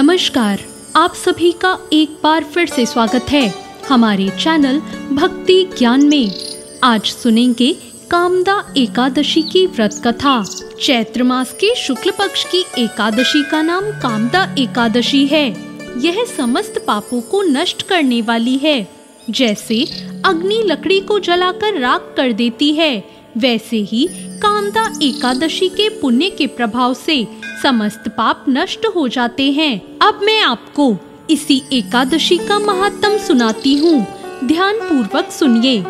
नमस्कार, आप सभी का एक बार फिर से स्वागत है हमारे चैनल भक्ति ज्ञान में। आज सुनेंगे कामदा एकादशी की व्रत कथा। चैत्र मास के शुक्ल पक्ष की एकादशी का नाम कामदा एकादशी है। यह समस्त पापों को नष्ट करने वाली है। जैसे अग्नि लकड़ी को जलाकर राख कर देती है, वैसे ही कामदा एकादशी के पुण्य के प्रभाव से समस्त पाप नष्ट हो जाते हैं। अब मैं आपको इसी एकादशी का महात्म्य सुनाती हूँ, ध्यान पूर्वक सुनिए।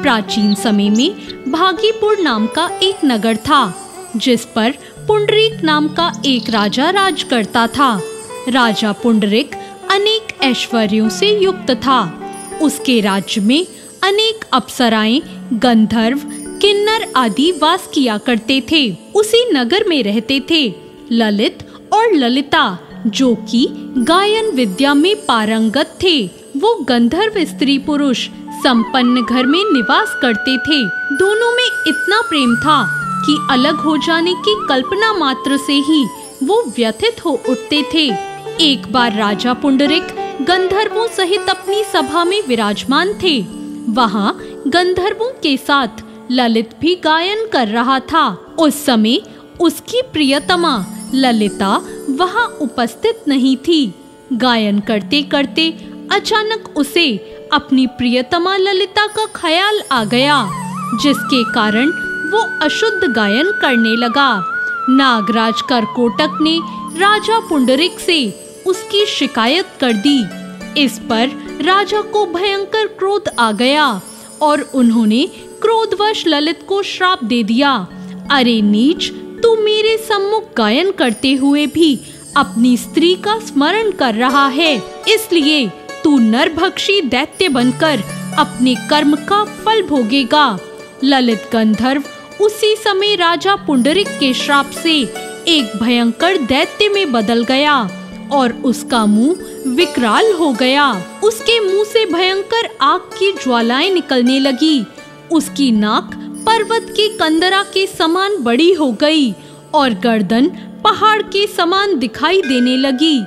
प्राचीन समय में भागीपुर नाम का एक नगर था, जिस पर पुंडरिक नाम का एक राजा राज करता था। राजा पुंडरिक अनेक ऐश्वर्यों से युक्त था। उसके राज्य में अनेक अप्सराएं, गंधर्व, किन्नर आदि वास किया करते थे। उसी नगर में रहते थे ललित और ललिता, जो कि गायन विद्या में पारंगत थे। वो गंधर्व स्त्री पुरुष संपन्न घर में निवास करते थे। दोनों में इतना प्रेम था कि अलग हो जाने की कल्पना मात्र से ही वो व्यथित हो उठते थे। एक बार राजा पुंडरिक गंधर्वों सहित अपनी सभा में विराजमान थे। वहाँ गंधर्वों के साथ ललित भी गायन कर रहा था। उस समय उसकी प्रियतमा ललिता वहाँ उपस्थित नहीं थी। गायन करते करते अचानक उसे अपनी प्रियतमा ललिता का ख्याल आ गया, जिसके कारण वो अशुद्ध गायन करने लगा। नागराज कर कोटक ने राजा पुंडरिक से उसकी शिकायत कर दी। इस पर राजा को भयंकर क्रोध आ गया और उन्होंने क्रोधवश ललित को श्राप दे दिया, अरे नीच, तू मेरे सम्मुख गायन करते हुए भी अपनी स्त्री का स्मरण कर रहा है, इसलिए तू नरभक्षी दैत्य बनकर अपने कर्म का फल भोगेगा। ललित गंधर्व उसी समय राजा पुंडरिक के श्राप से एक भयंकर दैत्य में बदल गया और उसका मुंह विकराल हो गया। उसके मुंह से भयंकर आग की ज्वालाएं निकलने लगी। उसकी नाक पर्वत की कंदरा के समान बड़ी हो गई और गर्दन पहाड़ के समान दिखाई देने लगी।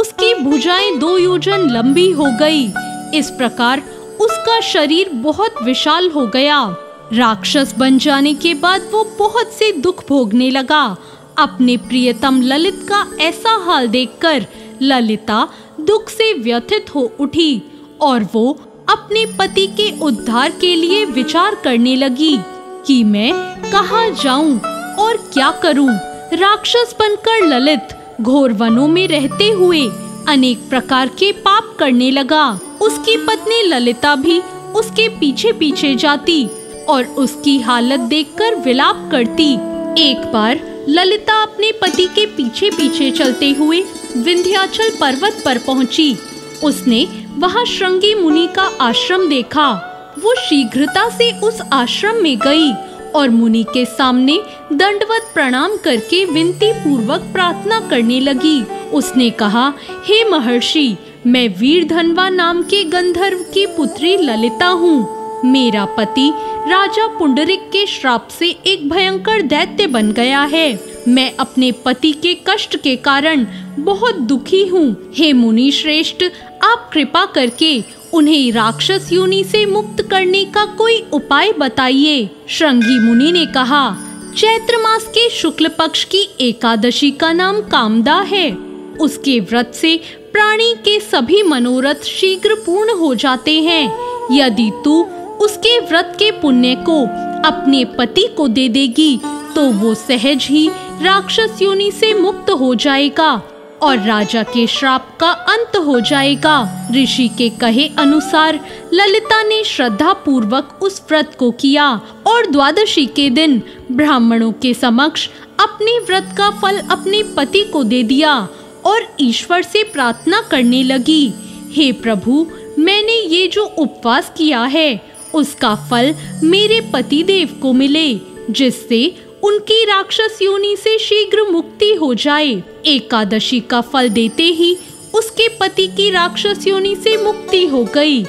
उसकी भुजाएं 2 योजन लंबी हो गई। इस प्रकार उसका शरीर बहुत विशाल हो गया। राक्षस बन जाने के बाद वो बहुत से दुख भोगने लगा। अपने प्रियतम ललित का ऐसा हाल देखकर ललिता दुख से व्यथित हो उठी और वो अपने पति के उद्धार के लिए विचार करने लगी कि मैं कहाँ जाऊं और क्या करूं। राक्षस बनकर ललित घोर वनों में रहते हुए अनेक प्रकार के पाप करने लगा। उसकी पत्नी ललिता भी उसके पीछे पीछे जाती और उसकी हालत देखकर विलाप करती। एक बार ललिता अपने पति के पीछे पीछे चलते हुए विंध्याचल पर्वत पर पहुंची। उसने वहाँ श्रंगी मुनि का आश्रम देखा। वो शीघ्रता से उस आश्रम में गई और मुनि के सामने दंडवत प्रणाम करके विनती पूर्वक प्रार्थना करने लगी। उसने कहा, हे महर्षि, मैं वीर धनवा नाम के गंधर्व की पुत्री ललिता हूँ। मेरा पति राजा पुंडरिक के श्राप से एक भयंकर दैत्य बन गया है। मैं अपने पति के कष्ट के कारण बहुत दुखी हूँ। हे मुनि श्रेष्ठ, आप कृपा करके उन्हें राक्षस योनि से मुक्त करने का कोई उपाय बताइए। श्रंगी मुनि ने कहा, चैत्र मास के शुक्ल पक्ष की एकादशी का नाम कामदा है। उसके व्रत से प्राणी के सभी मनोरथ शीघ्र पूर्ण हो जाते हैं। यदि तू उसके व्रत के पुण्य को अपने पति को दे देगी तो वो सहज ही राक्षस योनि से मुक्त हो जाएगा और राजा के श्राप का अंत हो जाएगा। ऋषि के कहे अनुसार ललिता ने श्रद्धा पूर्वक उस व्रत को किया और द्वादशी के दिन ब्राह्मणों के समक्ष अपने व्रत का फल अपने पति को दे दिया और ईश्वर से प्रार्थना करने लगी, हे प्रभु, मैंने ये जो उपवास किया है उसका फल मेरे पति देव को मिले, जिससे उनकी राक्षस योनि से शीघ्र मुक्ति हो जाए। एकादशी का फल देते ही उसके पति की राक्षस योनि से मुक्ति हो गई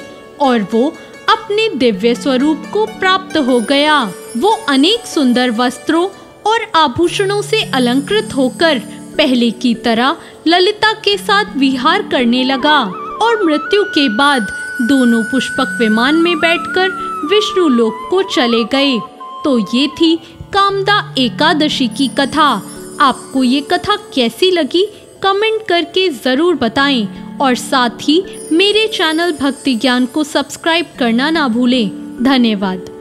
और वो अपने दिव्य स्वरूप को प्राप्त हो गया। वो अनेक सुंदर वस्त्रों और आभूषणों से अलंकृत होकर पहले की तरह ललिता के साथ विहार करने लगा और मृत्यु के बाद दोनों पुष्पक विमान में बैठकर विष्णु लोक को चले गए। तो ये थी कामदा एकादशी की कथा। आपको ये कथा कैसी लगी कमेंट करके ज़रूर बताएं और साथ ही मेरे चैनल भक्ति ज्ञान को सब्सक्राइब करना ना भूलें। धन्यवाद।